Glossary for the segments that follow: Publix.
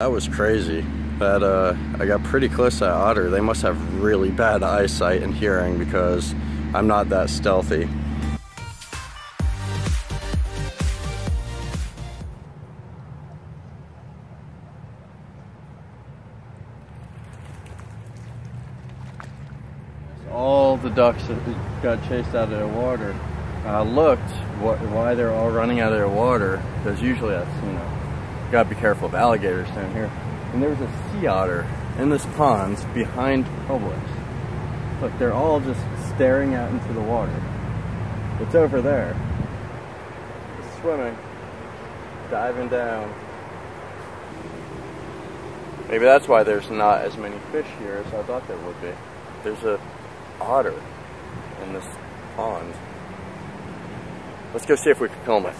That was crazy. That I got pretty close to that otter. They must have really bad eyesight and hearing because I'm not that stealthy. All the ducks that got chased out of their water. I looked why they're all running out of their water, because usually that's, you know, you gotta be careful of alligators down here. And there was a sea otter in this pond behind Publix. Look, they're all just staring out into the water. It's over there. It's swimming, diving down. Maybe that's why there's not as many fish here as I thought there would be. There's an otter in this pond. Let's go see if we can film it.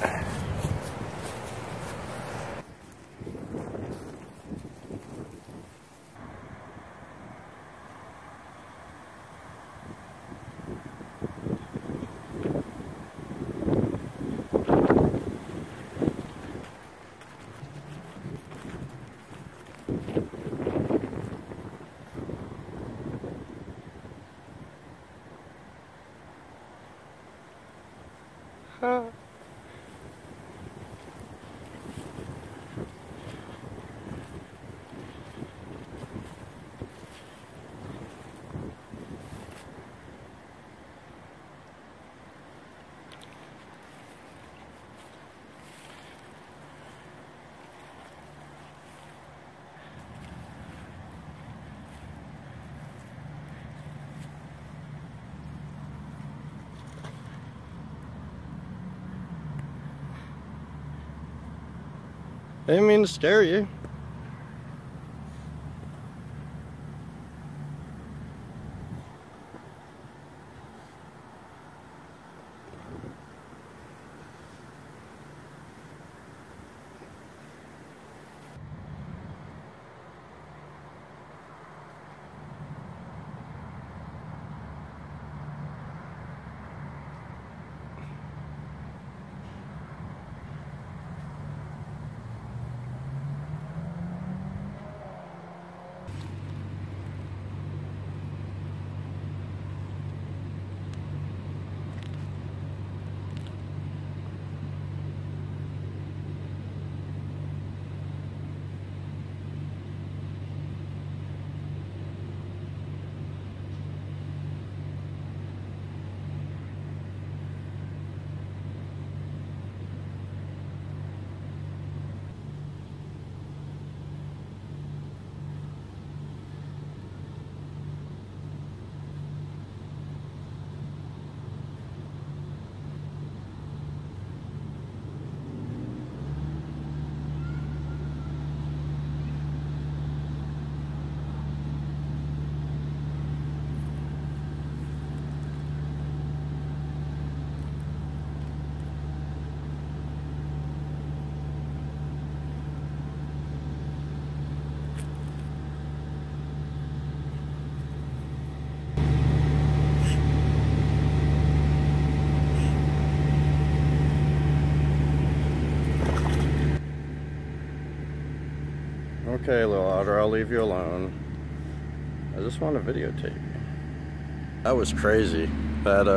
I didn't mean to scare you. Okay, little otter, I'll leave you alone. I just want to videotape you. That was crazy. That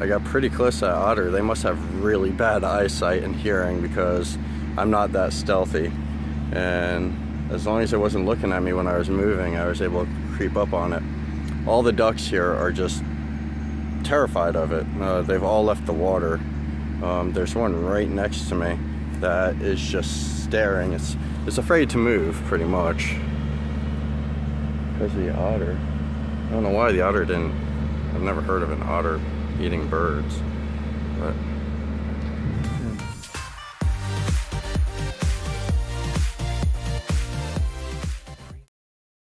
I got pretty close to that otter. They must have really bad eyesight and hearing because I'm not that stealthy. And as long as it wasn't looking at me when I was moving, I was able to creep up on it. All the ducks here are just terrified of it. They've all left the water. There's one right next to me that is just staring. It's afraid to move, pretty much, because of the otter. I don't know why the otter didn't. I've never heard of an otter eating birds, but